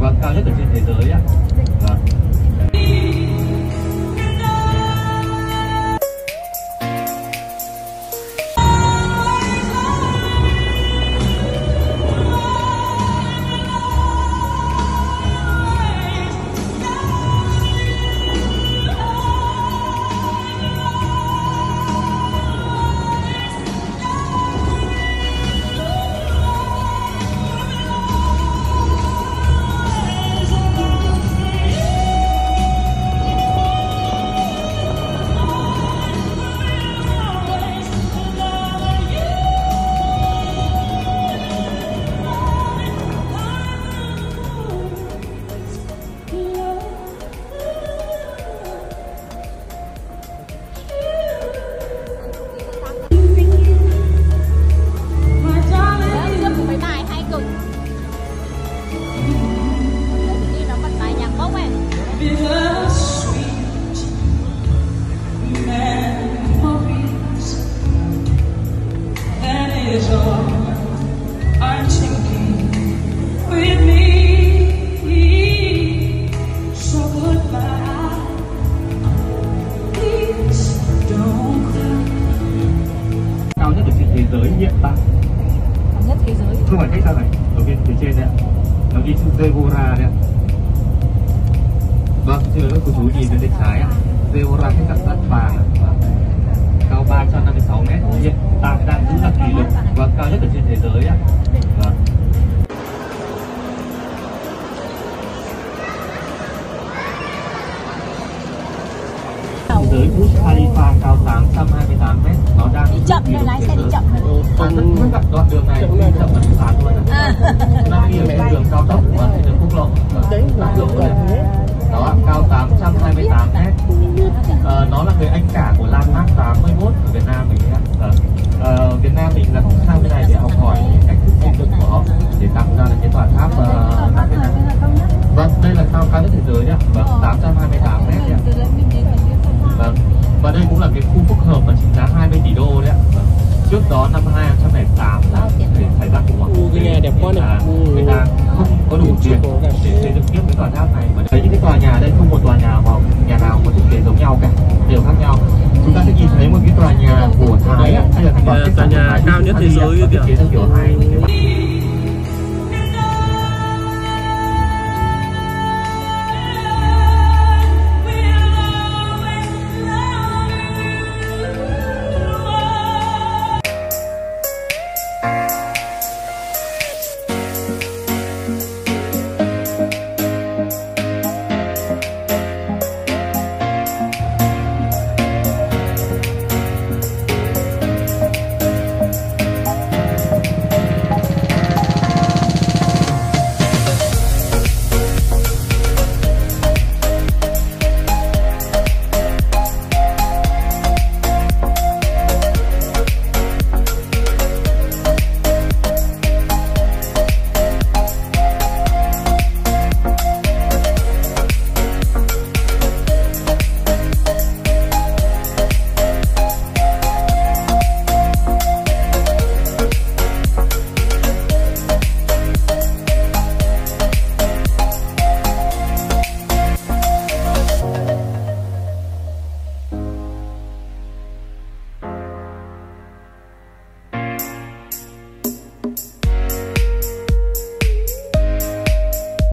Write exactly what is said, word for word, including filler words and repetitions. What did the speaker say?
vâng, cao nhất ở trên thế giới ạ. Vâng. Không phải cách xa này, ở bên phía trên đấy ạ. Nó ghi chữ Zevora đấy ạ. Vâng, thưa cô chú nhìn bên bên trái ạ, Zevora khách sạn Cát Bà, cao ba trăm năm mươi sáu mét, hiện tại đang giữ là kỷ lục và cao nhất ở trên thế giới ạ. Vâng. Giới Burj Khalifa cao tám trăm hai mươi tám mét, nó đang đi chậm này, lái xe đi chậm này. Không gặp đoạn đường này đi chậm là phạt luôn ạ. Đang đi ở trên đường cao tốc và trên đường quốc lộ. Đấy, đường này. Đó, cao tám trăm hai mươi tám mét. Ờ, nó là người anh cả của Landmark tám mươi mốt ở Việt Nam mình ạ. Ờ, Việt Nam mình là sang bên này để học hỏi cách thức xây dựng của họ để tạo ra được cái tòa tháp ở Việt Nam. Vâng, đây là cao cao nhất thế giới nhá. Vâng, tám trăm hai mươi tám mét nhá. Vâng. Và đây cũng là cái khu phức hợp mà trị giá hai mươi tỷ đô đấy ạ. Vâng. Trước đó năm hai không không tám là để xảy ra khủng hoảng kinh tế, đẹp quá là người ta không có đủ tiền để xây dựng tiếp cái tòa tháp này. Và thấy những cái tòa nhà đây không một tòa nhà hoặc nhà nào có thiết kế giống nhau cả, đều khác nhau. Chúng ta sẽ nhìn thấy một cái tòa nhà của Thái ấy, hay là tòa, tòa, tòa nhà cao nhất thế giới thiết kế theo kiểu Thái. Thank you.